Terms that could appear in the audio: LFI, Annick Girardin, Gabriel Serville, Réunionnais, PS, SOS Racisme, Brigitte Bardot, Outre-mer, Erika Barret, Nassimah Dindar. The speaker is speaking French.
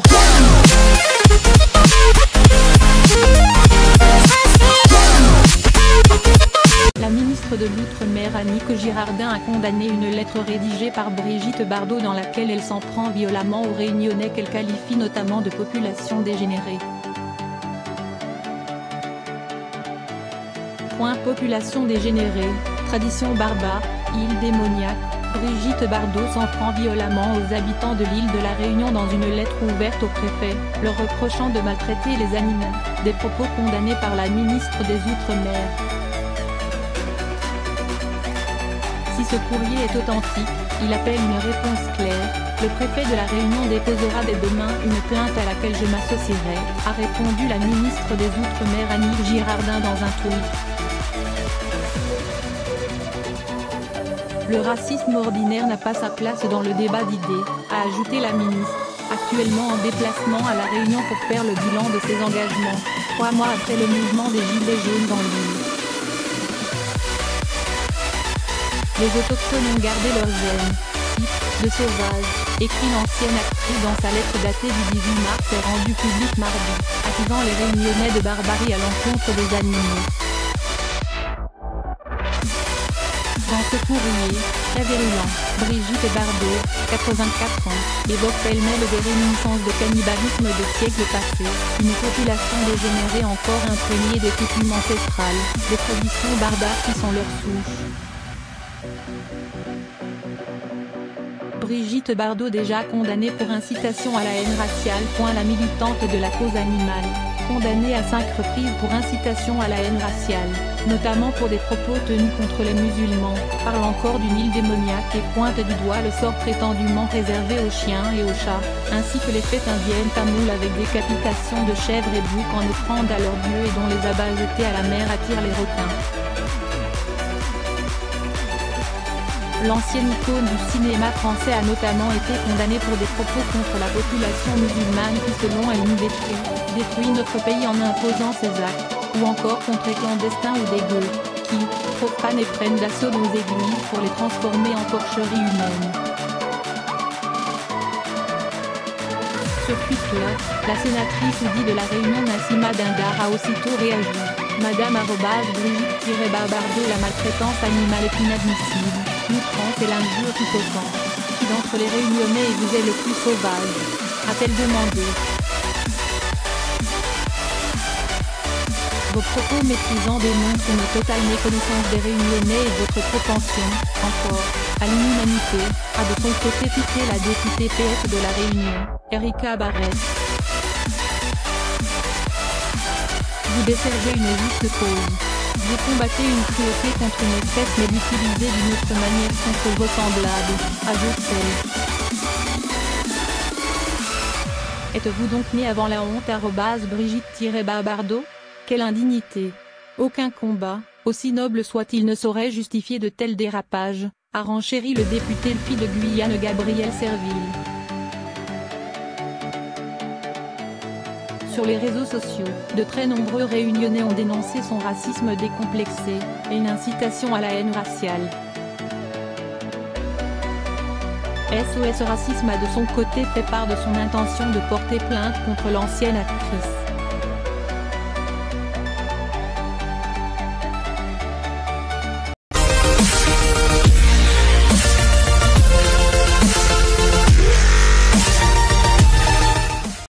go. La ministre de l'Outre-mer Annick Girardin a condamné une lettre rédigée par Brigitte Bardot dans laquelle elle s'en prend violemment aux Réunionnais qu'elle qualifie notamment de population dégénérée. Population dégénérée, tradition barbare, île démoniaque, Brigitte Bardot s'en prend violemment aux habitants de l'île de la Réunion dans une lettre ouverte au préfet, leur reprochant de maltraiter les animaux, des propos condamnés par la ministre des Outre-mer. Si ce courrier est authentique, il appelle une réponse claire, le préfet de la Réunion déposera dès demain une plainte à laquelle je m'associerai, a répondu la ministre des Outre-mer Annick Girardin dans un tweet. Le racisme ordinaire n'a pas sa place dans le débat d'idées, a ajouté la ministre, actuellement en déplacement à La Réunion pour faire le bilan de ses engagements, 3 mois après le mouvement des Gilets jaunes dans l'île. Les autochtones ont gardé leurs gènes, type de sauvages, écrit l'ancienne actrice dans sa lettre datée du 18 mars et rendue publique mardi, accusant les Réunionnais de barbarie à l'encontre des animaux. Dans ce courrier, très virulent, Brigitte Bardot, 84 ans, évoque pêle-mêle des réminiscences de cannibalisme de siècles passés, une population dégénérée encore imprégnée des coutumes ancestrales, des traditions barbares qui sont leur souche. Brigitte Bardot déjà condamnée pour incitation à la haine raciale. La militante de la cause animale, condamnée à 5 reprises pour incitation à la haine raciale, notamment pour des propos tenus contre les musulmans, parle encore d'une île démoniaque et pointe du doigt le sort prétendument réservé aux chiens et aux chats, ainsi que les fêtes indiennes tamoules avec décapitation de chèvres et boucs en offrande à leurs dieux et dont les abats jetés à la mer attirent les requins. L'ancienne icône du cinéma français a notamment été condamnée pour des propos contre la population musulmane qui, selon elle, nous détruit notre pays en imposant ses actes, ou encore contre les clandestins ou des gueux, qui profanent et prennent d'assaut nos églises pour les transformer en porcheries humaines. Sur Twitter, la sénatrice oudie de la Réunion Nassimah Dindar a aussitôt réagi. Madame @Brigitte-Bardot, la maltraitance animale est inadmissible, l'outrance et l'injure tout autant. Qui d'entre les Réunionnais vous est le plus sauvage, a-t-elle demandé. Vos propos méprisants démontrent une totale méconnaissance des Réunionnais et votre propension, encore, à l'inhumanité, a de son côté piqué la députée PS de la Réunion, Erika Barret. Vous desservez une juste cause. Vous combattez une cruauté contre une espèce mais l'utilisez d'une autre manière contre vos semblables, ajoute-t-elle. Êtes-vous donc né avant la honte @Brigitte-Bardot? Quelle indignité! Aucun combat, aussi noble soit-il, ne saurait justifier de tels dérapages, a renchéri le député LFI de Guyane Gabriel Serville. Sur les réseaux sociaux, de très nombreux Réunionnais ont dénoncé son racisme décomplexé, et une incitation à la haine raciale. SOS Racisme a de son côté fait part de son intention de porter plainte contre l'ancienne actrice.